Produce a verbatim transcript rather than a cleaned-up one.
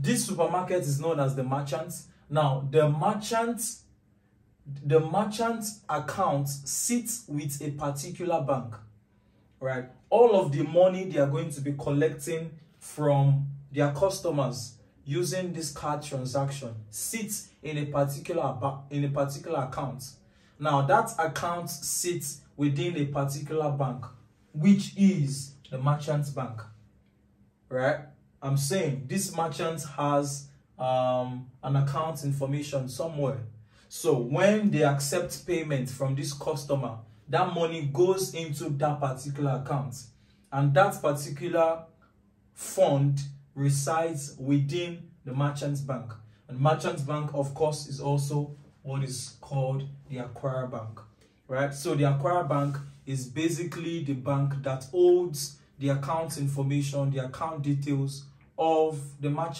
This supermarket is known as the merchant. Now, the merchant, the merchant account sits with a particular bank, right? All of the money they are going to be collecting from their customers using this card transaction sits in a particular in a particular account. Now, that account sits within a particular bank, which is the merchant bank, right? I'm saying this merchant has um, an account information somewhere. So when they accept payment from this customer, that money goes into that particular account, and that particular fund resides within the merchant bank. And merchant bank, of course, is also what is called the acquirer bank, right? So the acquirer bank is basically the bank that holds the account information, the account details of the merchant.